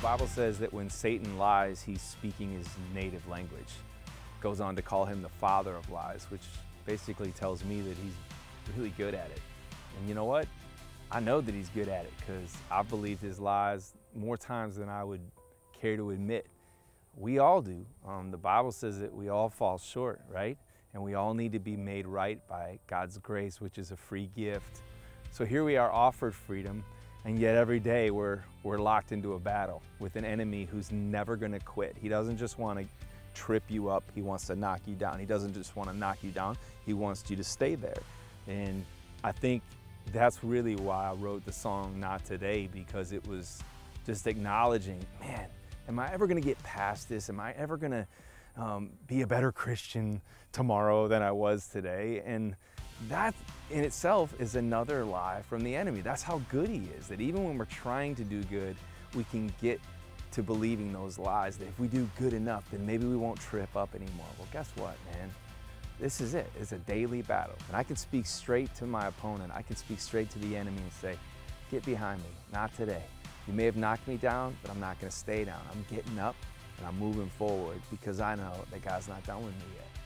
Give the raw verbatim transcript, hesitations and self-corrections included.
The Bible says that when Satan lies, he's speaking his native language. It goes on to call him the father of lies, which basically tells me that he's really good at it. And you know what? I know that he's good at it because I've believed his lies more times than I would care to admit. We all do. Um, the Bible says that we all fall short, right? And we all need to be made right by God's grace, which is a free gift. So here we are offered freedom, and yet every day we're, we're locked into a battle with an enemy who's never gonna quit. He doesn't just wanna trip you up, he wants to knock you down. He doesn't just wanna knock you down, he wants you to stay there. And I think that's really why I wrote the song Not Today, because it was just acknowledging, man, am I ever gonna get past this? Am I ever gonna um, be a better Christian tomorrow than I was today? And that in itself is another lie from the enemy. That's how good he is, that even when we're trying to do good, we can get to believing those lies, that if we do good enough, then maybe we won't trip up anymore. Well, guess what, man? This is it. It's a daily battle. And I can speak straight to my opponent. I can speak straight to the enemy and say, get behind me, not today. You may have knocked me down, but I'm not gonna stay down. I'm getting up and I'm moving forward because I know that God's not done with me yet.